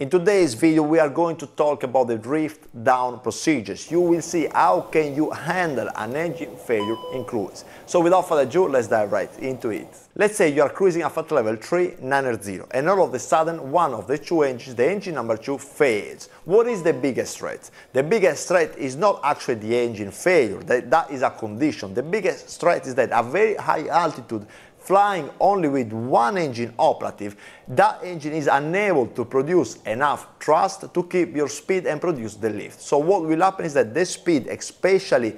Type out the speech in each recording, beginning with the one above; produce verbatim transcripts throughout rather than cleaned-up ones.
In today's video we are going to talk about the drift down procedures. You will see how can you handle an engine failure in cruise. So without further ado, let's dive right into it. Let's say you are cruising at flight level three nine zero and all of a sudden one of the two engines, the engine number two, fails. What is the biggest threat? The biggest threat is not actually the engine failure, that, that is a condition. The biggest threat is that at very high altitude, flying only with one engine operative, that engine is unable to produce enough thrust to keep your speed and produce the lift. So what will happen is that the speed, especially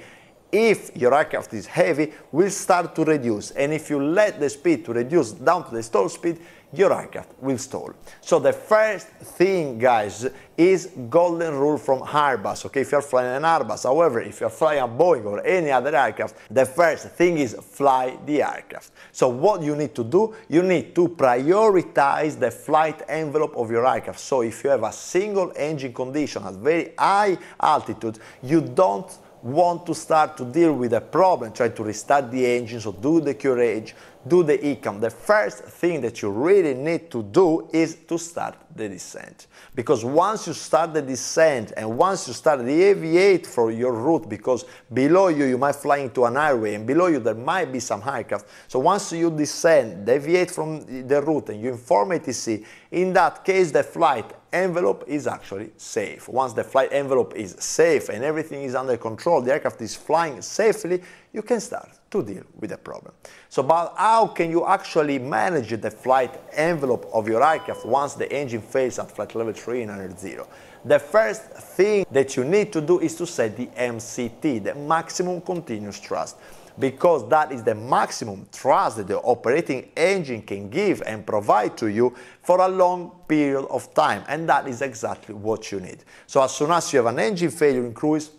if your aircraft is heavy, will start to reduce, and if you let the speed to reduce down to the stall speed, your aircraft will stall. So the first thing, guys, is golden rule from Airbus, okay, if you're flying an Airbus. However, if you're flying a Boeing or any other aircraft, the first thing is fly the aircraft. So what you need to do, you need to prioritize the flight envelope of your aircraft. So if you have a single engine condition at very high altitude, you don't want to start to deal with a problem, try to restart the engine, so do the Q R H, do the E CAM. The first thing that you really need to do is to start the descent, because once you start the descent and once you start deviate for your route, because below you you might fly into an airway and below you there might be some aircraft, so once you descend, deviate from the route and you inform A T C, in that case the flight envelope is actually safe. Once the flight envelope is safe and everything is under control, the aircraft is flying safely, you can start to deal with the problem. So, but how can you actually manage the flight envelope of your aircraft once the engine fails at flight level three nine zero? The first thing that you need to do is to set the M C T, the maximum continuous thrust, because that is the maximum thrust that the operating engine can give and provide to you for a long period of time, and that is exactly what you need. So as soon as you have an engine failure in cruise,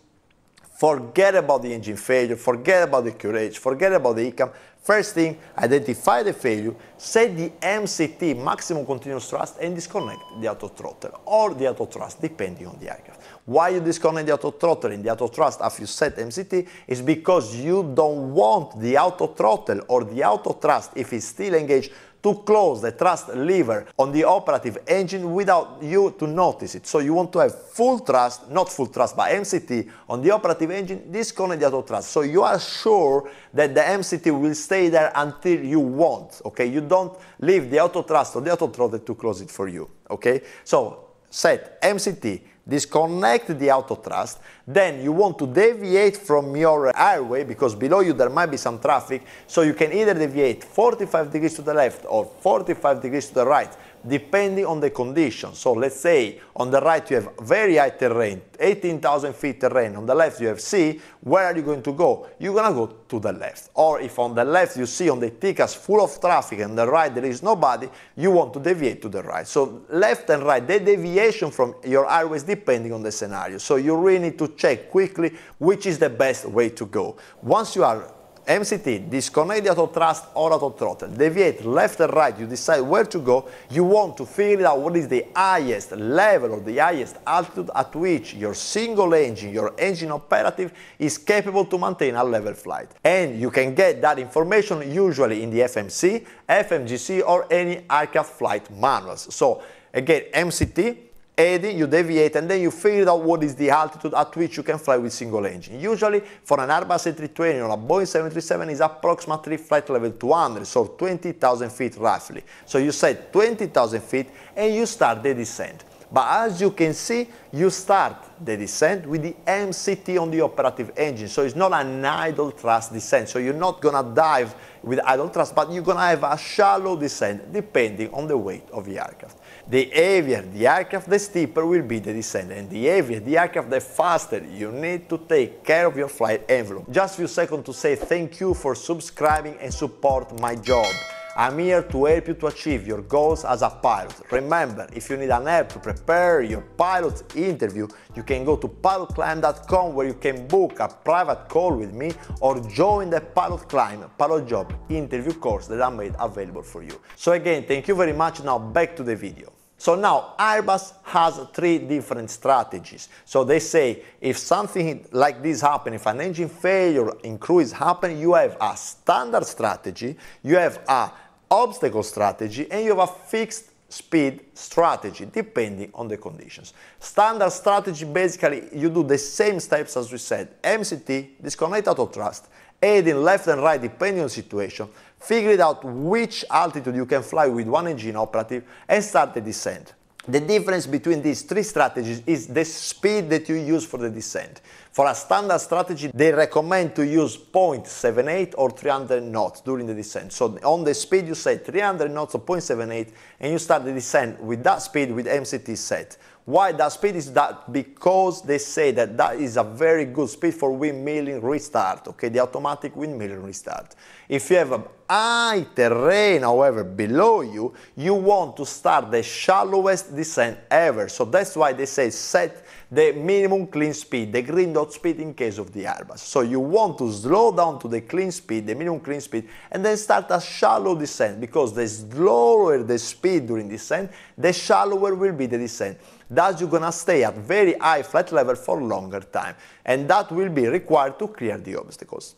forget about the engine failure, forget about the Q R H, forget about the E CAM. First thing, identify the failure, set the M C T, maximum continuous thrust, and disconnect the autothrottle or the autothrust, depending on the aircraft. Why you disconnect the autothrottle and the autothrust after you set M C T is because you don't want the autothrottle or the autothrust, if it's still engaged, to close the thrust lever on the operative engine without you to notice it. So you want to have full thrust, not full thrust, but M C T on the operative engine, disconnect the autothrust. So you are sure that the M C T will stay there until you want, okay? You don't leave the autothrust or the autothrottle to close it for you, okay? So set M C T, disconnect the autothrust, then you want to deviate from your airway, because below you there might be some traffic, so you can either deviate forty-five degrees to the left or forty-five degrees to the right, depending on the condition. So let's say on the right you have very high terrain, eighteen thousand feet terrain, on the left you have sea, where are you going to go? You're gonna go to the left. Or if on the left you see on the T C A S full of traffic and the right there is nobody, you want to deviate to the right. So left and right, the deviation from your airways depending on the scenario. So you really need to check quickly which is the best way to go. Once you are M C T, disconnect the autothrust or autothrottle, deviate left and right, you decide where to go, you want to figure out what is the highest level or the highest altitude at which your single engine, your engine operative, is capable to maintain a level flight. And you can get that information usually in the F M C, F M G C or any aircraft flight manuals. So again, M C T, heading, you deviate, and then you figure out what is the altitude at which you can fly with single engine. Usually for an Airbus A three twenty or a Boeing seven thirty-seven is approximately flight level two hundred, so twenty thousand feet roughly. So you set twenty thousand feet and you start the descent. But as you can see, you start the descent with the M C T on the operative engine. So it's not an idle thrust descent. So you're not gonna dive with idle thrust, but you're gonna have a shallow descent depending on the weight of the aircraft. The heavier the aircraft, the steeper will be the descent, and the heavier the aircraft, the faster you need to take care of your flight envelope. Just a few seconds to say thank you for subscribing and support my job. I'm here to help you to achieve your goals as a pilot. Remember, if you need an help to prepare your pilot interview, you can go to pilot climb dot com where you can book a private call with me or join the Pilot Climb Pilot Job interview course that I made available for you. So again, thank you very much. Now back to the video. So now Airbus has three different strategies. So they say if something like this happens, if an engine failure in cruise happens, you have a standard strategy, you have an obstacle strategy, and you have a fixed speed strategy, depending on the conditions. Standard strategy, basically, you do the same steps as we said. M C T, disconnect out of thrust, aiding left and right depending on situation, figure out which altitude you can fly with one engine operative, and start the descent. The difference between these three strategies is the speed that you use for the descent. For a standard strategy, they recommend to use zero point seven eight or three hundred knots during the descent. So on the speed you set three hundred knots or zero point seven eight, and you start the descent with that speed with M C T set. Why that speed is that? Because they say that that is a very good speed for windmilling restart, okay, the automatic windmilling restart. If you have a high terrain, however, below you, you want to start the shallowest descent ever. So that's why they say set the minimum clean speed, the green dot speed in case of the Airbus. So you want to slow down to the clean speed, the minimum clean speed, and then start a shallow descent, because the slower the speed during descent, the shallower will be the descent. Thus you're gonna stay at very high flight level for longer time, and that will be required to clear the obstacles.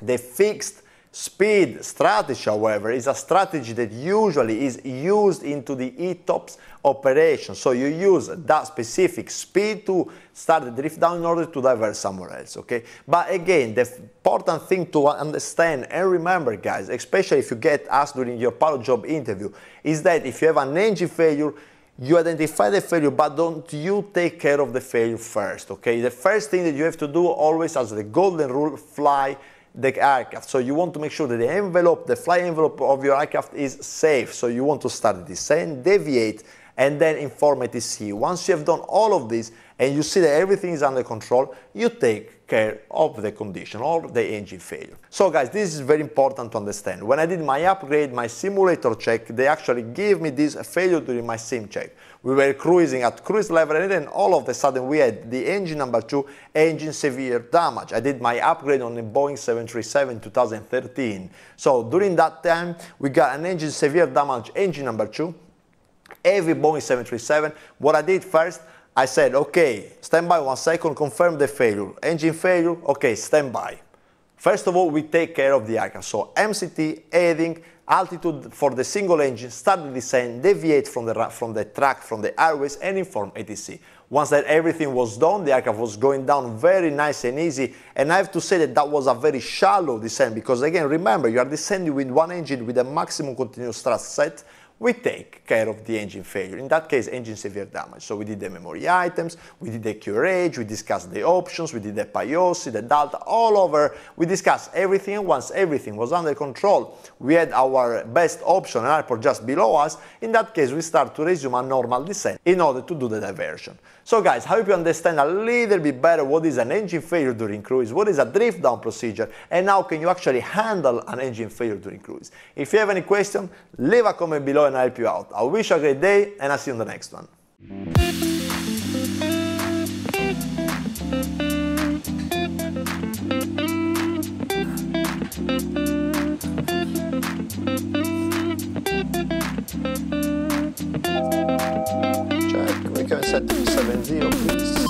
The fixed speed strategy, however, is a strategy that usually is used into the E tops operation. So you use that specific speed to start the drift down in order to divert somewhere else, okay? But again, the important thing to understand and remember, guys, especially if you get asked during your pilot job interview, is that if you have an engine failure, you identify the failure, but don't you take care of the failure first, okay? The first thing that you have to do always, as the golden rule, fly the aircraft. So you want to make sure that the envelope, the flight envelope of your aircraft is safe. So you want to start the descent, deviate, and then inform A T C. Once you have done all of this and you see that everything is under control, you take care of the condition or the engine failure. So guys, this is very important to understand. When I did my upgrade, my simulator check, they actually gave me this failure during my sim check. We were cruising at cruise level, and then all of a sudden we had the engine number two, engine severe damage. I did my upgrade on the Boeing seven thirty-seven two thousand thirteen. So during that time, we got an engine severe damage, engine number two, every Boeing seven thirty-seven. What I did first, I said, okay, stand by one second, confirm the failure. Engine failure, okay, stand by. First of all, we take care of the aircraft. So M C T, heading, altitude for the single engine, start the descent, deviate from the, from the track, from the airways, and inform A T C. Once that everything was done, the aircraft was going down very nice and easy, and I have to say that that was a very shallow descent, because again, remember, you are descending with one engine with a maximum continuous thrust set. We take care of the engine failure, in that case engine severe damage. So we did the memory items, we did the Q R H, we discussed the options, we did the PIOSI, the delta, all over. We discussed everything, and once everything was under control, we had our best option, an airport just below us. In that case, we start to resume a normal descent in order to do the diversion. So guys, I hope you understand a little bit better what is an engine failure during cruise, what is a drift down procedure, and how can you actually handle an engine failure during cruise. If you have any question, leave a comment below and I'll help you out. I wish you a great day, and I'll see you in the next one. Set to seven zero, please.